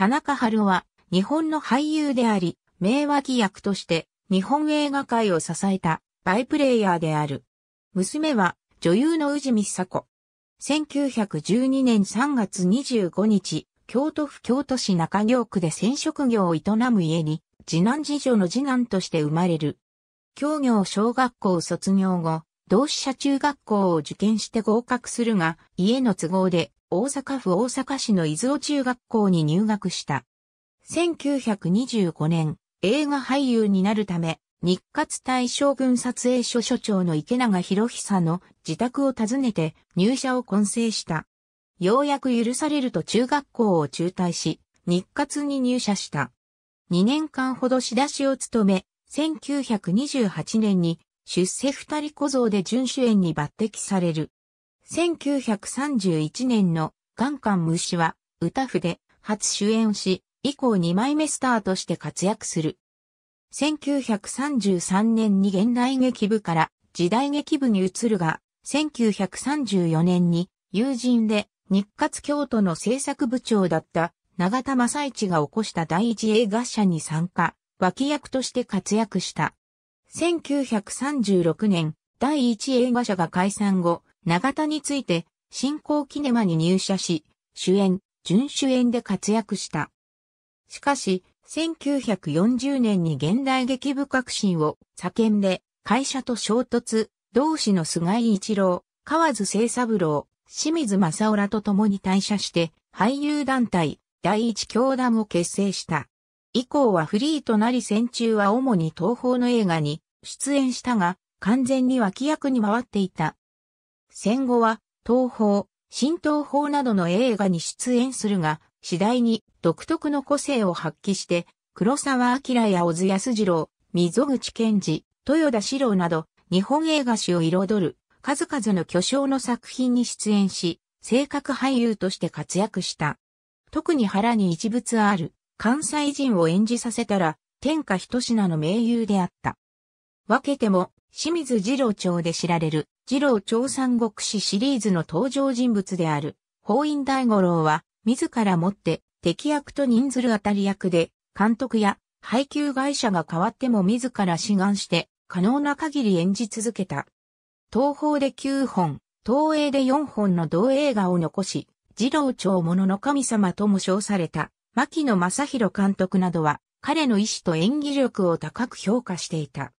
田中春夫は日本の俳優であり、名脇役として日本映画界を支えたバイプレイヤーである。娘は女優の宇治美久子。1912年3月25日、京都府京都市中京区で染織業を営む家に、次男次女の次男として生まれる。京京小学校を卒業後、同志社中学校を受験して合格するが、家の都合で大阪府大阪市の伊豆尾中学校に入学した。1925年、映画俳優になるため、日活大将軍撮影所所長の池永博久の自宅を訪ねて入社を懇請した。ようやく許されると中学校を中退し、日活に入社した。2年間ほど仕出しを務め、1928年に出世二人小僧で準主演に抜擢される。1931年の元旦虫は歌譜で初主演し、以降2枚目スターとして活躍する。1933年に現代劇部から時代劇部に移るが、1934年に友人で日活京都の制作部長だった永田正一が起こした第一映画社に参加、脇役として活躍した。1936年、第一映画社が解散後、永田について新興キネマに入社し、主演、準主演で活躍した。しかし、1940年に現代劇部革新を叫んで会社と衝突、同志の菅井一郎、河津清三郎、清水正夫らと共に退社して俳優団体第一京団を結成した。以降はフリーとなり戦中は主に東宝の映画に出演したが完全に脇役に回っていた。戦後は東宝、新東宝などの映画に出演するが次第に独特の個性を発揮して、黒澤明や小津安二郎、溝口健二、豊田史郎など、日本映画史を彩る、数々の巨匠の作品に出演し、正確俳優として活躍した。特に腹に一物ある、関西人を演じさせたら、天下一品の名優であった。分けても、清水次郎長で知られる、次郎長三国志シリーズの登場人物である、法印大五郎は、自らもって、敵役と任ずる当たり役で、監督や配給会社が変わっても自ら志願して、可能な限り演じ続けた。東宝で9本、東映で4本の同映画を残し、次郎長ものの神様とも称された、牧野正弘監督などは、彼の意志と演技力を高く評価していた。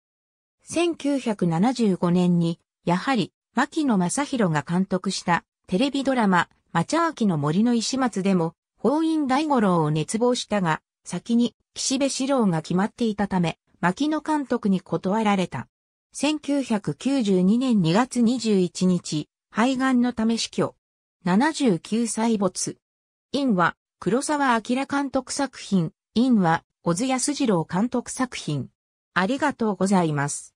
1975年に、やはり、牧野正弘が監督した、テレビドラマ、町明の森の石松でも、法印大五郎を熱望したが、先に岸辺四郎が決まっていたため、牧野監督に断られた。1992年2月21日、肺がんのため死去。79歳没。印は、黒澤明監督作品。印は、小津安二郎監督作品。ありがとうございます。